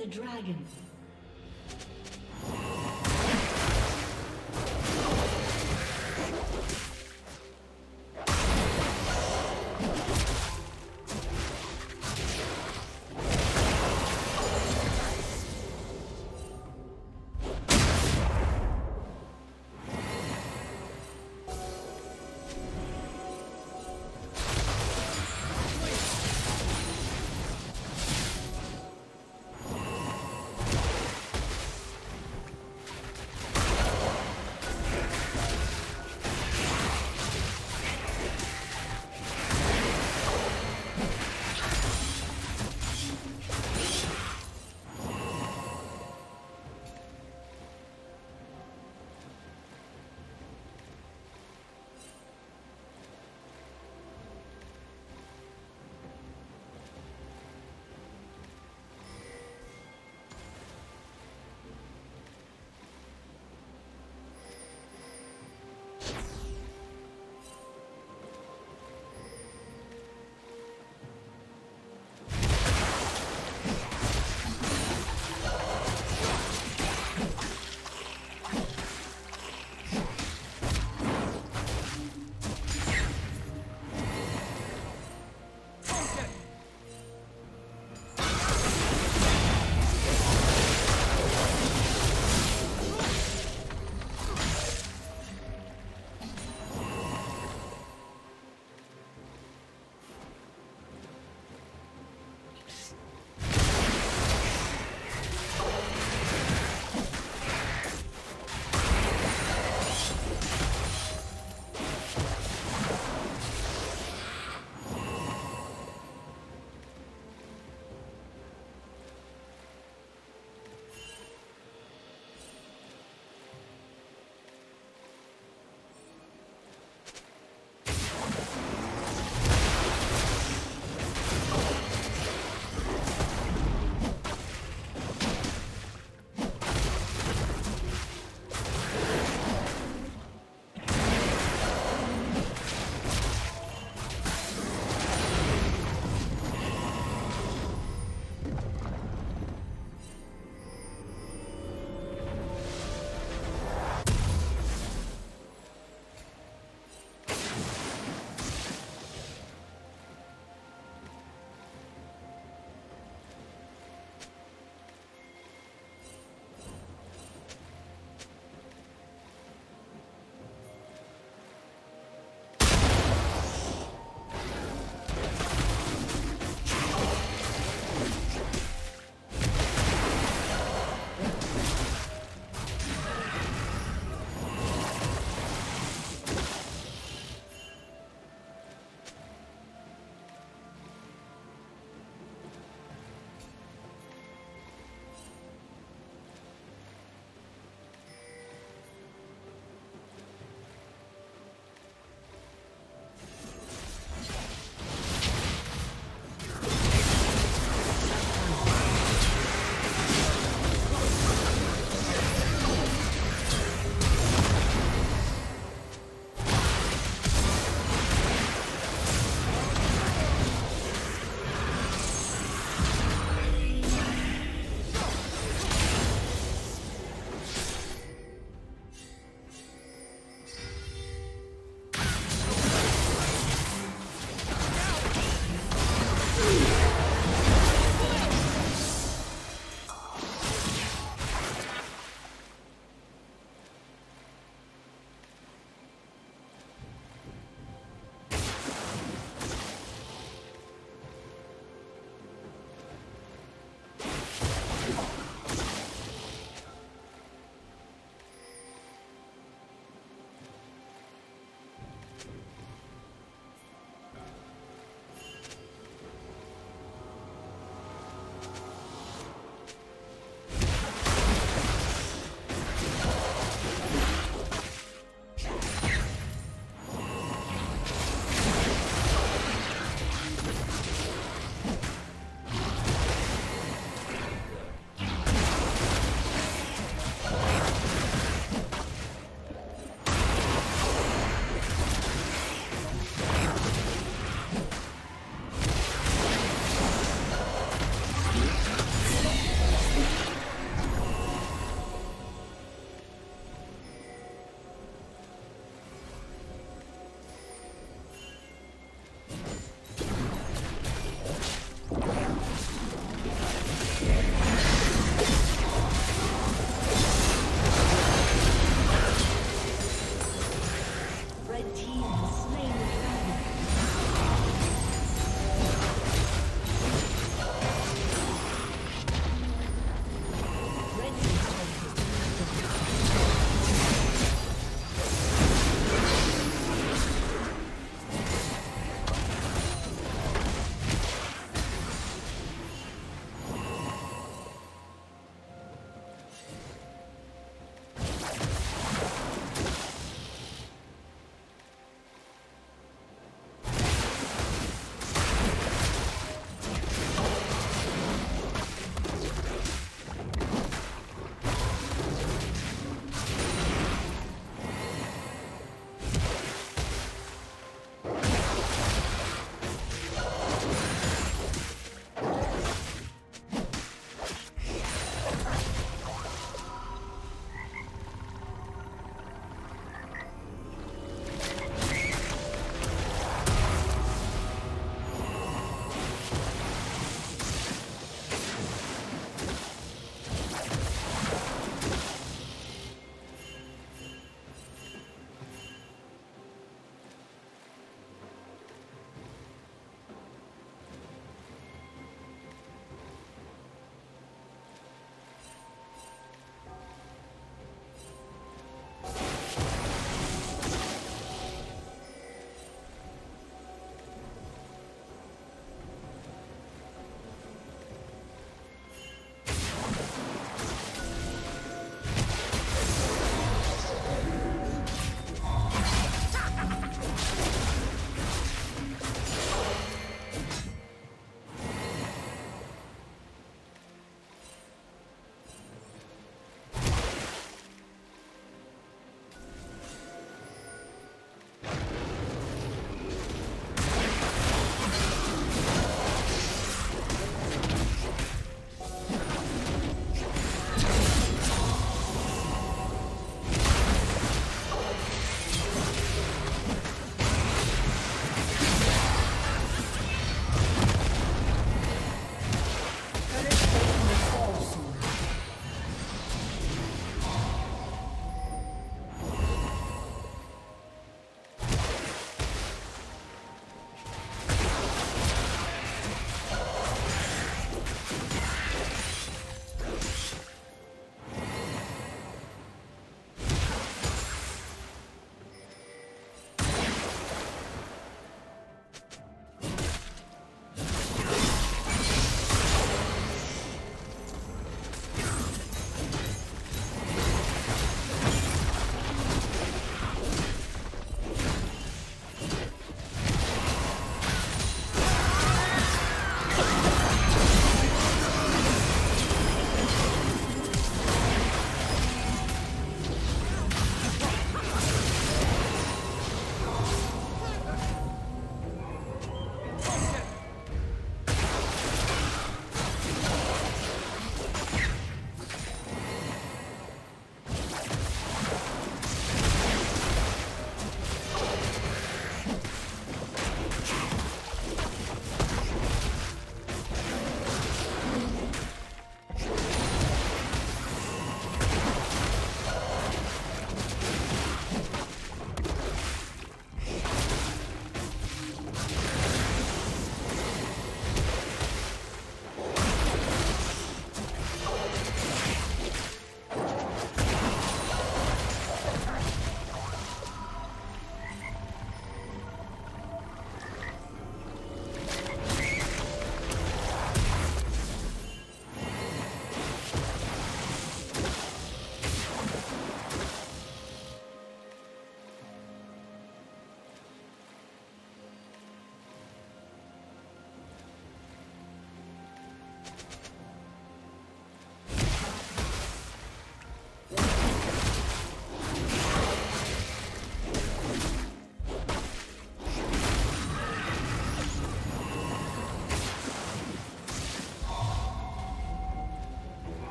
The dragon.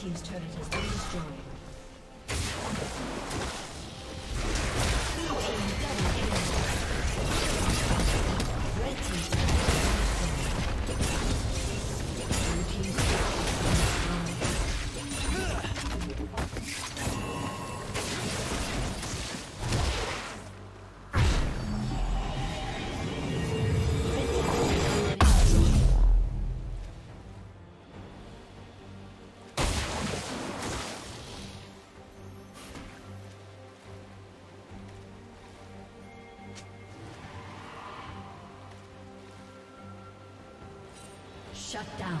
Team's turret has been destroyed. Shut down.